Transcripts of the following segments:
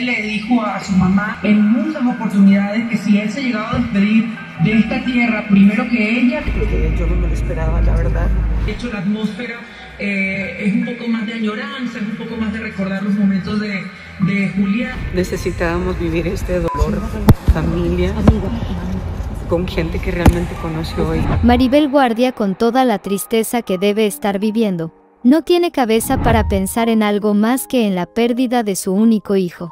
Le dijo a su mamá en muchas oportunidades que si él se llegaba a despedir de esta tierra, primero que ella... Porque yo no me lo esperaba, la verdad. De hecho, la atmósfera es un poco más de añoranza, es un poco más de recordar los momentos de Julián. Necesitábamos vivir este dolor, familia, con gente que realmente conoció hoy. Maribel Guardia, con toda la tristeza que debe estar viviendo, no tiene cabeza para pensar en algo más que en la pérdida de su único hijo.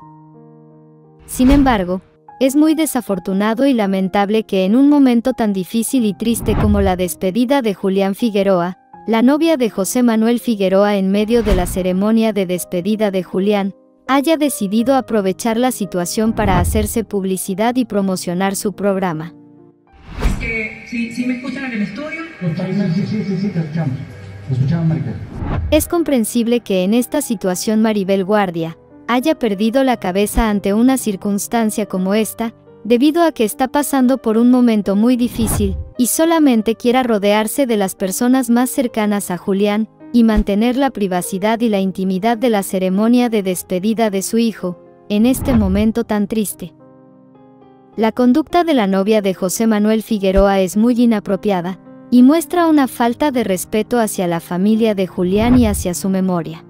Sin embargo, es muy desafortunado y lamentable que en un momento tan difícil y triste como la despedida de Julián Figueroa, la novia de José Manuel Figueroa, en medio de la ceremonia de despedida de Julián, haya decidido aprovechar la situación para hacerse publicidad y promocionar su programa. Es que, ¿sí me escuchan en el estudio? Sí, te escuchamos. Te escuchamos, Maribel. Es comprensible que en esta situación Maribel Guardia haya perdido la cabeza ante una circunstancia como esta, debido a que está pasando por un momento muy difícil, y solamente quiera rodearse de las personas más cercanas a Julián, y mantener la privacidad y la intimidad de la ceremonia de despedida de su hijo, en este momento tan triste. La conducta de la novia de José Manuel Figueroa es muy inapropiada, y muestra una falta de respeto hacia la familia de Julián y hacia su memoria.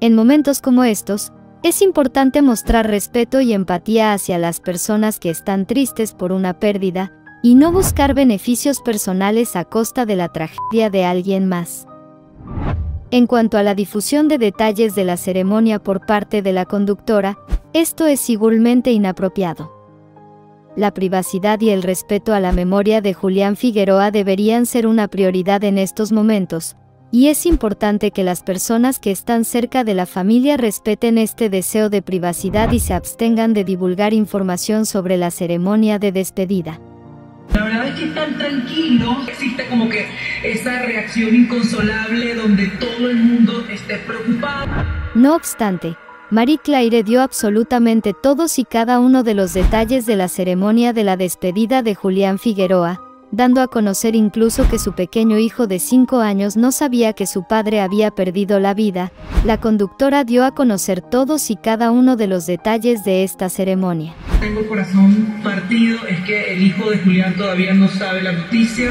En momentos como estos, es importante mostrar respeto y empatía hacia las personas que están tristes por una pérdida, y no buscar beneficios personales a costa de la tragedia de alguien más. En cuanto a la difusión de detalles de la ceremonia por parte de la conductora, esto es igualmente inapropiado. La privacidad y el respeto a la memoria de Julián Figueroa deberían ser una prioridad en estos momentos, y es importante que las personas que están cerca de la familia respeten este deseo de privacidad y se abstengan de divulgar información sobre la ceremonia de despedida. La verdad es que están tranquilos, existe como que esa reacción inconsolable donde todo el mundo esté preocupado. No obstante, Marie Claire dio absolutamente todos y cada uno de los detalles de la ceremonia de la despedida de Julián Figueroa, dando a conocer incluso que su pequeño hijo de 5 años no sabía que su padre había perdido la vida. La conductora dio a conocer todos y cada uno de los detalles de esta ceremonia. Tengo el corazón partido, es que el hijo de Julián todavía no sabe la noticia.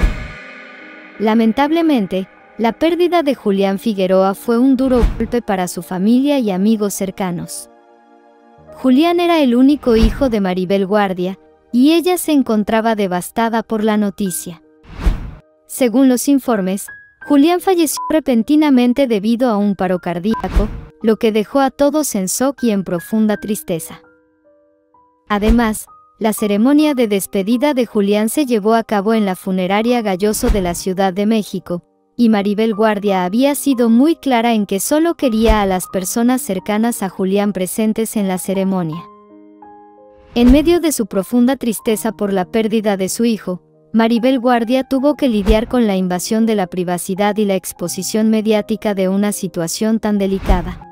Lamentablemente, la pérdida de Julián Figueroa fue un duro golpe para su familia y amigos cercanos. Julián era el único hijo de Maribel Guardia, y ella se encontraba devastada por la noticia. Según los informes, Julián falleció repentinamente debido a un paro cardíaco, lo que dejó a todos en shock y en profunda tristeza. Además, la ceremonia de despedida de Julián se llevó a cabo en la funeraria Galloso de la Ciudad de México, y Maribel Guardia había sido muy clara en que solo quería a las personas cercanas a Julián presentes en la ceremonia. En medio de su profunda tristeza por la pérdida de su hijo, Maribel Guardia tuvo que lidiar con la invasión de la privacidad y la exposición mediática de una situación tan delicada.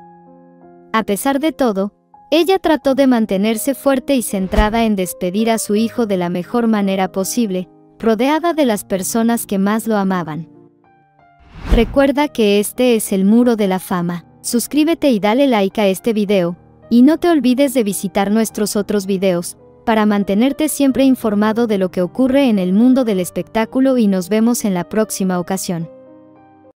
A pesar de todo, ella trató de mantenerse fuerte y centrada en despedir a su hijo de la mejor manera posible, rodeada de las personas que más lo amaban. Recuerda que este es el Muro de la Fama. Suscríbete y dale like a este video. Y no te olvides de visitar nuestros otros videos, para mantenerte siempre informado de lo que ocurre en el mundo del espectáculo, y nos vemos en la próxima ocasión.